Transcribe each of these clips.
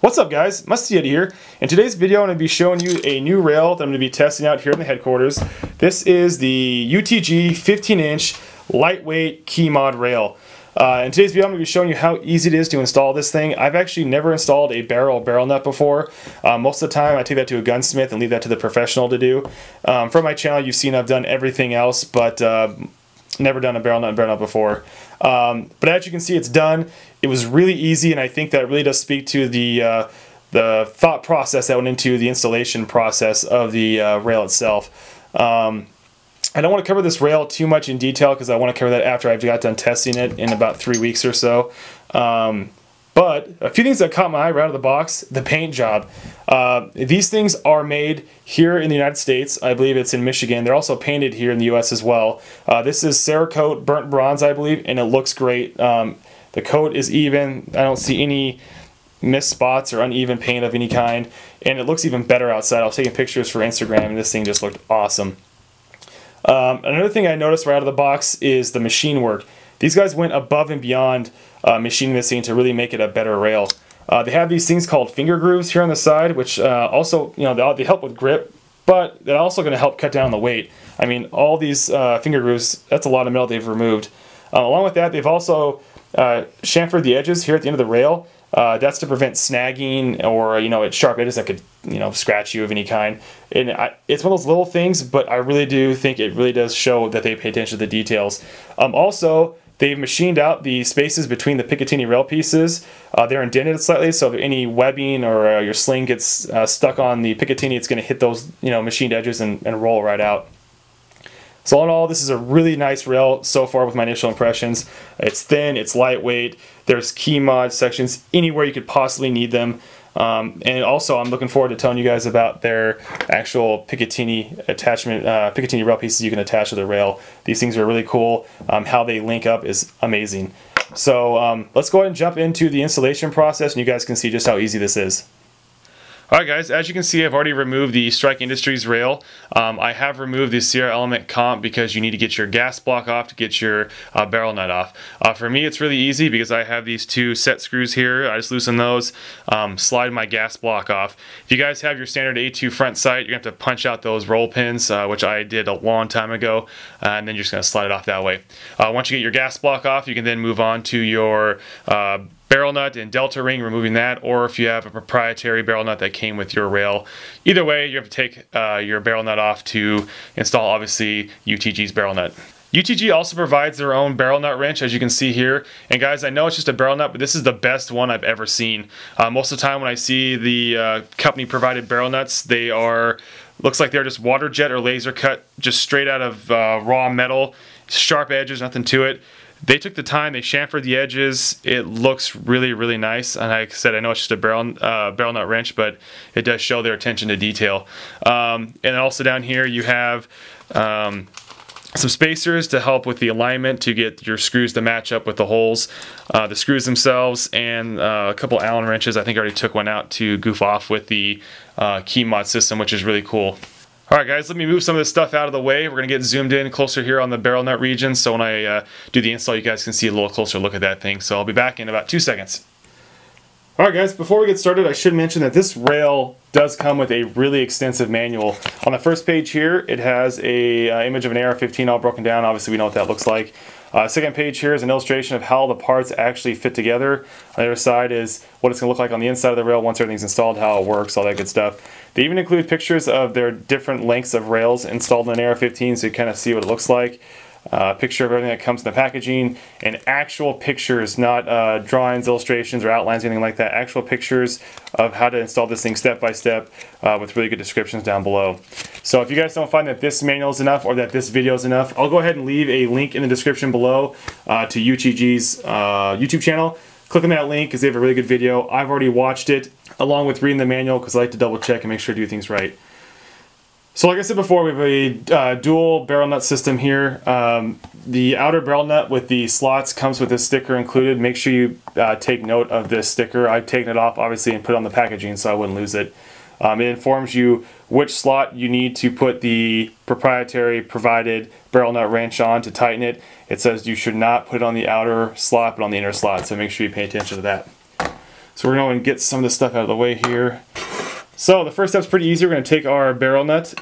What's up guys, Musty Ed here. In today's video I'm going to be showing you a new rail that I'm going to be testing out here in the headquarters. This is the UTG 15-inch lightweight KeyMod rail. In today's video I'm going to be showing you how easy it is to install this thing. I've actually never installed a barrel nut before. Most of the time I take that to a gunsmith and leave that to the professional to do. From my channel you've seen I've done everything else but never done a barrel nut before. But as you can see, it's done. It was really easy, and I think that really does speak to the thought process that went into the installation process of the rail itself. I don't want to cover this rail too much in detail because I want to cover that after I've got done testing it in about 3 weeks or so. But a few things that caught my eye right out of the box, the paint job. These things are made here in the United States. I believe it's in Michigan. They're also painted here in the US as well. This is Cerakote burnt bronze, I believe, and it looks great. The coat is even. I don't see any missed spots or uneven paint of any kind. And it looks even better outside. I was taking pictures for Instagram, and this thing just looked awesome. Another thing I noticed right out of the box is the machine work. These guys went above and beyond machining this thing to really make it a better rail. They have these things called finger grooves here on the side, which also, you know, they help with grip, but they're also going to help cut down the weight. I mean, all these finger grooves, that's a lot of metal they've removed. Along with that, they've also chamfered the edges here at the end of the rail. That's to prevent snagging or, you know, sharp edges that could, you know, scratch you of any kind. And it's one of those little things, but I really do think it really does show that they pay attention to the details. Also, they've machined out the spaces between the Picatinny rail pieces. They're indented slightly, so if any webbing or your sling gets stuck on the Picatinny, it's going to hit those, you know, machined edges and roll right out. So all in all, this is a really nice rail so far with my initial impressions. It's thin, it's lightweight, there's KeyMod sections anywhere you could possibly need them. And also, I'm looking forward to telling you guys about their actual Picatinny attachment, Picatinny rail pieces you can attach to the rail. These things are really cool. How they link up is amazing. So let's go ahead and jump into the installation process, and you guys can see just how easy this is. Alright guys, as you can see I've already removed the Strike Industries rail. I have removed the Sierra Element Comp because you need to get your gas block off to get your barrel nut off. For me it's really easy because I have these two set screws here. I just loosen those, slide my gas block off. If you guys have your standard A2 front sight, you're going to have to punch out those roll pins, which I did a long time ago, and then you're just going to slide it off that way. Once you get your gas block off, you can then move on to your barrel nut and delta ring, removing that, or if you have a proprietary barrel nut that came with your rail. Either way, you have to take your barrel nut off to install, obviously, UTG's barrel nut. UTG also provides their own barrel nut wrench, as you can see here. And guys, I know it's just a barrel nut, but this is the best one I've ever seen. Most of the time when I see the company-provided barrel nuts, they are, looks like they're just water jet or laser cut, just straight out of raw metal, sharp edges, nothing to it. They took the time, they chamfered the edges, it looks really, really nice, and like I said, I know it's just a barrel nut wrench, but it does show their attention to detail. And also down here you have some spacers to help with the alignment to get your screws to match up with the holes, the screws themselves, and a couple Allen wrenches. I think I already took one out to goof off with the KeyMod system, which is really cool. Alright guys, let me move some of this stuff out of the way. We're going to get zoomed in closer here on the barrel nut region, so when I do the install you guys can see a little closer look at that thing. So I'll be back in about 2 seconds. Alright guys, before we get started I should mention that this rail does come with a really extensive manual. On the first page here it has a image of an AR-15 all broken down. Obviously we know what that looks like. Second page here is an illustration of how the parts actually fit together. On the other side is what it's going to look like on the inside of the rail once everything's installed, how it works, all that good stuff. They even include pictures of their different lengths of rails installed in an AR-15 so you kind of see what it looks like. A picture of everything that comes in the packaging, and actual pictures, not drawings, illustrations, or outlines, anything like that. Actual pictures of how to install this thing step by step with really good descriptions down below. So if you guys don't find that this manual is enough or that this video is enough, I'll go ahead and leave a link in the description below to UTG's YouTube channel. Click on that link because they have a really good video. I've already watched it along with reading the manual because I like to double check and make sure to do things right. So like I said before, we have a dual barrel nut system here. The outer barrel nut with the slots comes with this sticker included. Make sure you take note of this sticker. I've taken it off obviously and put it on the packaging so I wouldn't lose it. It informs you which slot you need to put the proprietary provided barrel nut wrench on to tighten it. It says you should not put it on the outer slot but on the inner slot, so make sure you pay attention to that. So we're going to get some of this stuff out of the way here. So the first step's pretty easy. We're going to take our barrel nut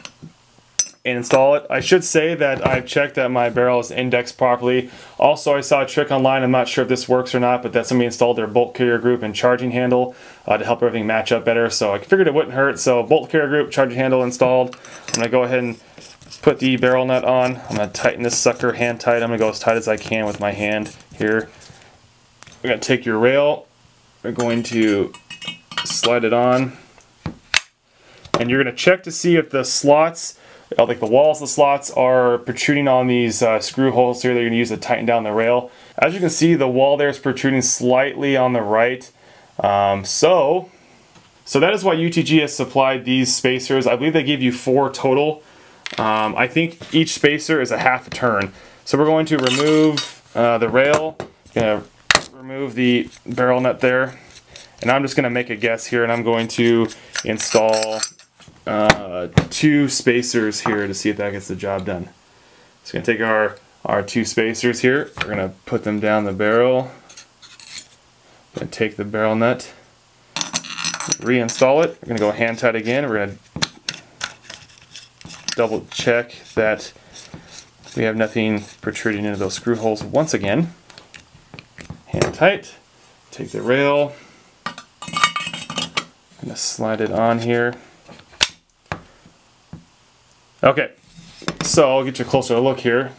and install it. I should say that I've checked that my barrel is indexed properly. Also, I saw a trick online, I'm not sure if this works or not, but that somebody installed their bolt carrier group and charging handle to help everything match up better. So I figured it wouldn't hurt. So bolt carrier group, charging handle installed. I'm going to go ahead and put the barrel nut on. I'm going to tighten this sucker hand tight. I'm going to go as tight as I can with my hand here. We're going to take your rail. We're going to slide it on. And you're going to check to see if the slots, like the walls of the slots, are protruding on these screw holes here that you're going to use to tighten down the rail. As you can see, the wall there is protruding slightly on the right. So that is why UTG has supplied these spacers. I believe they give you 4 total. I think each spacer is a half a turn. So we're going to remove the rail, going to remove the barrel nut there, and I'm just going to make a guess here, and I'm going to install 2 spacers here to see if that gets the job done. So we're going to take our 2 spacers here, we're going to put them down the barrel, I'm going to take the barrel nut, reinstall it, we're going to go hand tight again, we're going to double check that we have nothing protruding into those screw holes once again. Hand tight, take the rail, I'm going to slide it on here. Okay, so I'll get you a closer look here.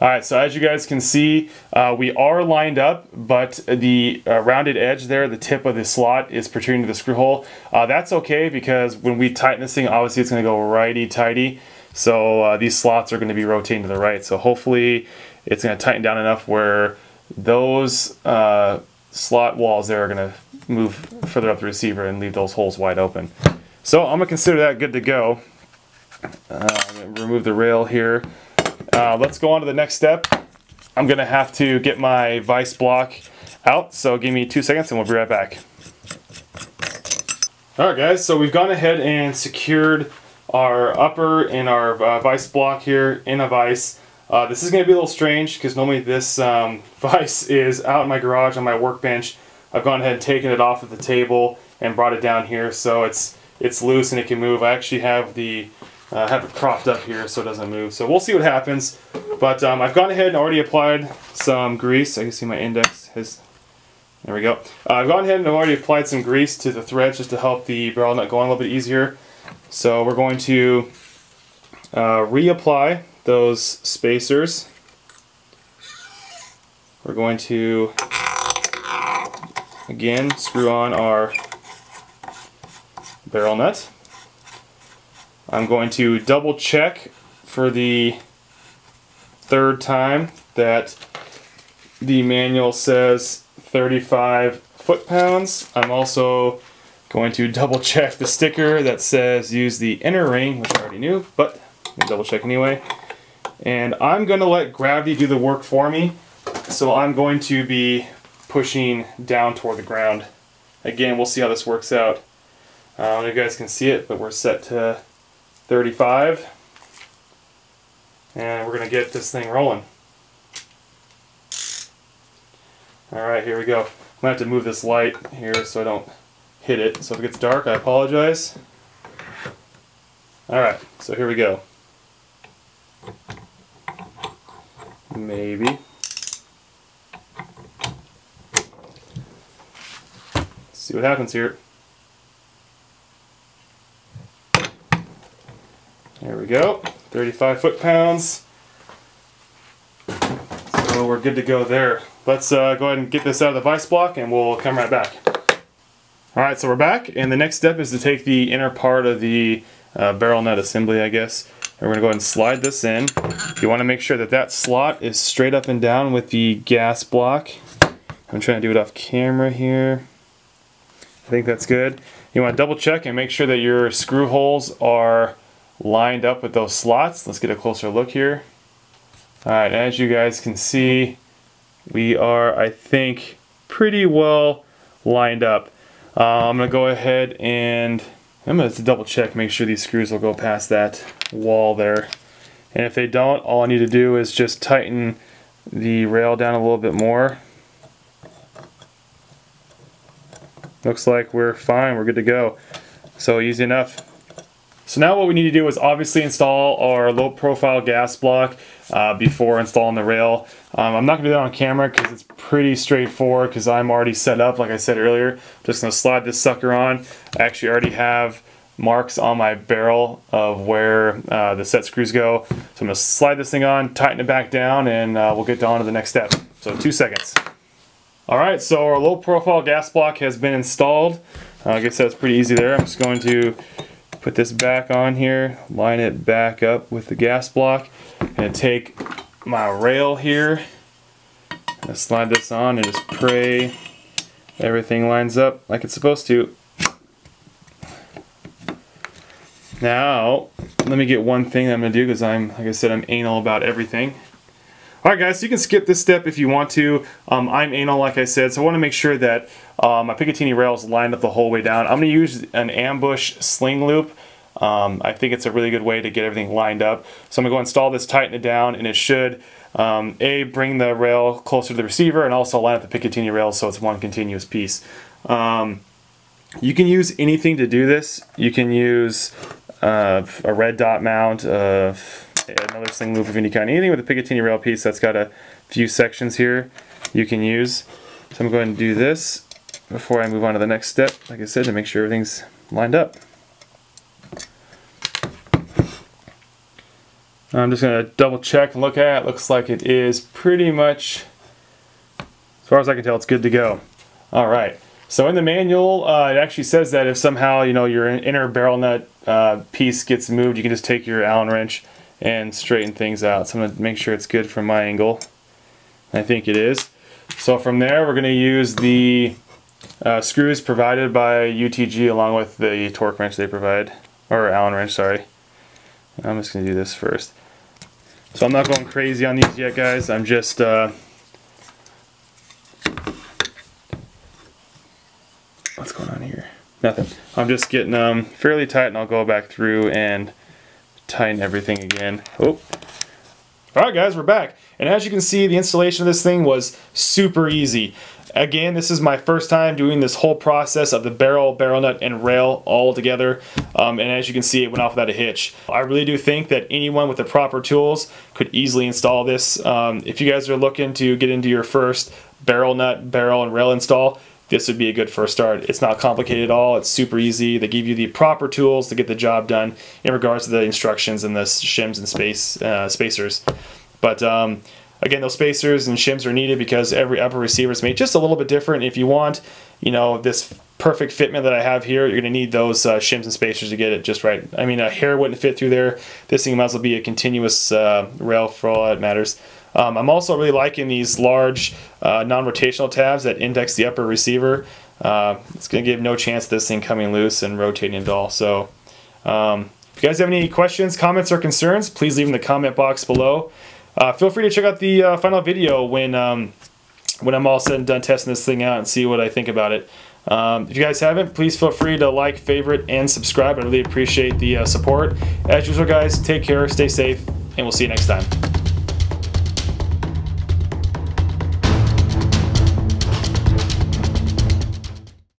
Alright, so as you guys can see, we are lined up, but the rounded edge there, the tip of the slot, is protruding to the screw hole. That's okay because when we tighten this thing, obviously it's going to go righty-tighty. So these slots are going to be rotating to the right. So hopefully it's going to tighten down enough where those slot walls there are going to move further up the receiver and leave those holes wide open. So I'm going to consider that good to go. Remove the rail here. Let's go on to the next step. I'm going to have to get my vice block out, so give me 2 seconds and we'll be right back. Alright guys, so we've gone ahead and secured our upper and our vice block here in a vice. This is going to be a little strange because normally this vice is out in my garage on my workbench. I've gone ahead and taken it off of the table and brought it down here, so it's loose and it can move. I actually have the have it propped up here so it doesn't move. So we'll see what happens. But I've gone ahead and already applied some grease. I can see my index is... There we go. I've gone ahead and already applied some grease to the threads just to help the barrel nut go on a little bit easier. So we're going to reapply those spacers. We're going to, again, screw on our barrel nut. I'm going to double check for the 3rd time that the manual says 35 foot-pounds. I'm also going to double check the sticker that says use the inner ring, which I already knew, but I'm going to double check anyway. And I'm going to let gravity do the work for me, so I'm going to be pushing down toward the ground. Again, we'll see how this works out. I don't know if you guys can see it, but we're set to 35, and we're going to get this thing rolling. Alright, here we go. I'm going to have to move this light here so I don't hit it. So if it gets dark, I apologize. Alright, so here we go. Maybe. Let's see what happens here. There we go, 35 foot-pounds, so we're good to go there. Let's go ahead and get this out of the vice block and we'll come right back. Alright, so we're back, and the next step is to take the inner part of the barrel nut assembly, I guess. And we're going to go ahead and slide this in. You want to make sure that that slot is straight up and down with the gas block. I'm trying to do it off camera here. I think that's good. You want to double check and make sure that your screw holes are lined up with those slots. Let's get a closer look here. Alright, as you guys can see, we are, I think, pretty well lined up. I'm going to go ahead and I'm going to double check, make sure these screws will go past that wall there. And if they don't, all I need to do is just tighten the rail down a little bit more. Looks like we're fine, we're good to go. So easy enough. So now what we need to do is obviously install our low profile gas block before installing the rail. I'm not gonna do that on camera because it's pretty straightforward because I'm already set up, like I said earlier. I'm just gonna slide this sucker on. I actually already have marks on my barrel of where the set screws go. So I'm gonna slide this thing on, tighten it back down, and we'll get on to the next step. So 2 seconds. All right, so our low profile gas block has been installed. Like I said, it's pretty easy there. I'm just going to put this back on here, line it back up with the gas block. I'm gonna take my rail here, I'm gonna slide this on and just pray everything lines up like it's supposed to. Now, let me get one thing that I'm gonna do because I'm, like I said, I'm anal about everything. Alright guys, so you can skip this step if you want to. I'm anal, like I said, so I want to make sure that my Picatinny rail is lined up the whole way down. I'm going to use an ambush sling loop. I think it's a really good way to get everything lined up. So I'm going to go install this, tighten it down, and it should bring the rail closer to the receiver and also line up the Picatinny rail so it's one continuous piece. You can use anything to do this. You can use a red dot mount, another sling loop of any kind, anything with a Picatinny rail piece that's got a few sections here you can use. So I'm going to do this before I move on to the next step, like I said, to make sure everything's lined up. I'm just going to double check and look at it. Looks like it is pretty much, as far as I can tell, it's good to go. All right. So in the manual, it actually says that if somehow, you know, your inner barrel nut piece gets moved, you can just take your Allen wrench and straighten things out. So I'm going to make sure it's good from my angle. I think it is. So from there, we're going to use the screws provided by UTG along with the torque wrench they provide, or Allen wrench, sorry. I'm just going to do this first. So I'm not going crazy on these yet, guys. I'm just what's going on here? Nothing. I'm just getting them fairly tight, and I'll go back through and tighten everything again. Oh. Alright guys, we're back, and as you can see, the installation of this thing was super easy. Again, this is my first time doing this whole process of the barrel, barrel nut, and rail all together, and as you can see, it went off without a hitch. I really do think that anyone with the proper tools could easily install this. If you guys are looking to get into your first barrel nut, barrel, and rail install, this would be a good first start. It's not complicated at all. It's super easy. They give you the proper tools to get the job done in regards to the instructions and the shims and spacers. But again, those spacers and shims are needed because every upper receiver is made just a little bit different. If you want, you know, this perfect fitment that I have here, you're going to need those shims and spacers to get it just right. I mean, a hair wouldn't fit through there. This thing might as well be a continuous rail for all that matters. I'm also really liking these large non-rotational tabs that index the upper receiver. It's going to give no chance of this thing coming loose and rotating at all. So if you guys have any questions, comments, or concerns, please leave them in the comment box below. Feel free to check out the final video when I'm all said and done testing this thing out and see what I think about it. If you guys haven't, please feel free to like, favorite, and subscribe. I really appreciate the support. As usual, guys, take care, stay safe, and we'll see you next time.